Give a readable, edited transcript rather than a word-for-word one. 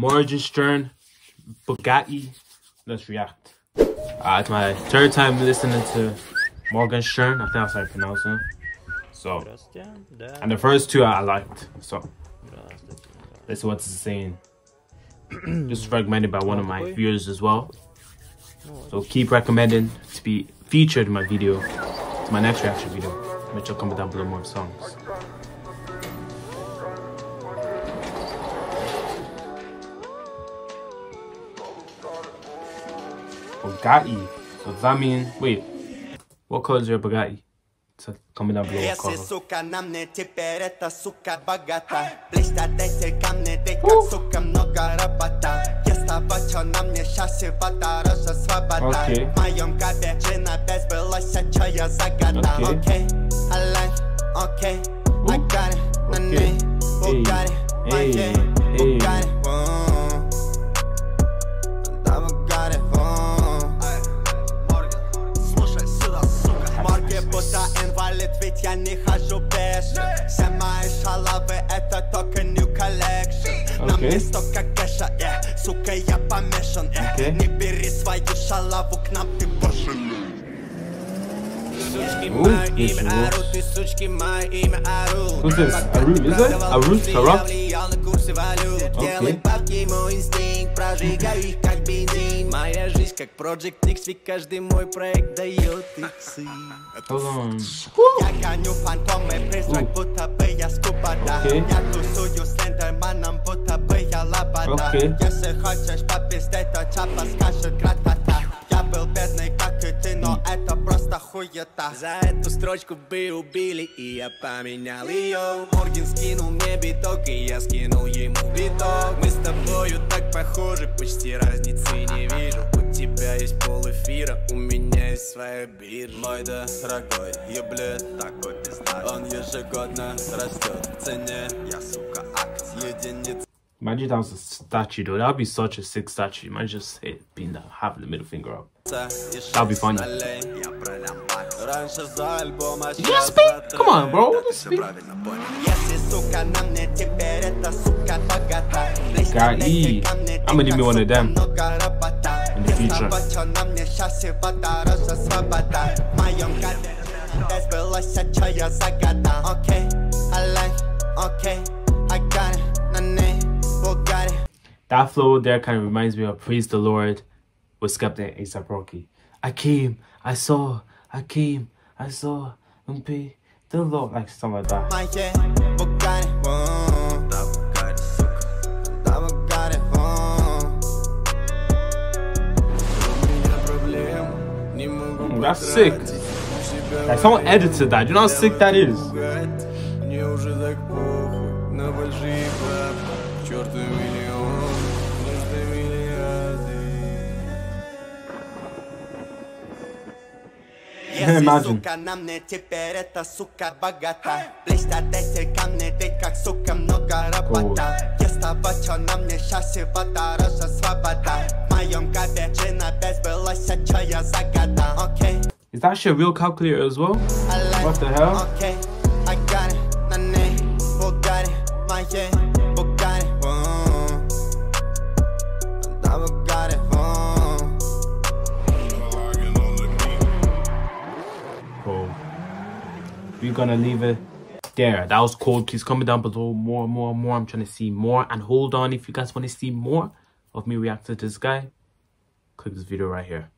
Morgenshtern, Bugatti. Let's react. It's my third time listening to Morgenshtern. I think that's how I pronounce it. So, and the first two I liked. So, that's what it's saying. Just recommended by one of my viewers as well. So keep recommending to be featured in my video, to my next reaction video. Make sure comment down below more songs. Bugatti. So does that mean, wait, what color is your Bugatti? So comment down below what color. Okay. Okay. Okay. I got it. Я не хожу пешим. Все мои шалавы это только new collection. Нам не столько кэша, сука, я помешан. Не бери свою шалаву, к нам ты башен. Сучки, мое имя Ару, ты сучки, мое имя Ару. Арус, Карак? Делай бабки, мой инстинкт, прожигаю их как бензин. Моя жизнь как Project X, ведь каждый мой проект дает иксы. Я гоню фантомы, призрак, будто бы я скупота. Я тусую с Лендерманом, будто бы я лобода. Если хочешь попиздеть, то Чапа скажет град-кота. Я был бедный, как и ты, но это просто хуета. За эту строчку бы убили, и я поменял ее. Морген скинул мне биток, и я скинул ему биток. Мы с тобою так похожи, почти разницы не вижу. У тебя есть пол эфира, у меня есть своя биржа. Мой дорогой еблет, такой пизда. Он ежегодно растет в цене, я, сука, акт единиц. Imagine that was a statue though, that would be such a sick statue. Imagine just it being that, having the middle finger up. That would be funny. Just speak? Come on bro, just speak. Guy, I'm gonna be one of them in the future. That flow there kind of reminds me of Praise the Lord with Skepta and ASAP Rocky. I came, I saw, and praise the Lord. Like something like that. That's sick. Like someone edited that. Do you know how sick that is? Сука на мне теперь это сука богата. Блестят эти камни, ведь как сука много работа. Без того, что на мне сейчас всего дороже свобода. В моем кабече опять было сячая загада. Окей. Is that shit real calculator as well? What the hell? Okay, I got it. На ней Bugatti, моей Bugatti. Да Bugatti. We're gonna leave it there. That was cold. Please comment down below more. I'm trying to see more, and hold on, if you guys want to see more of me react to this guy, click this video right here.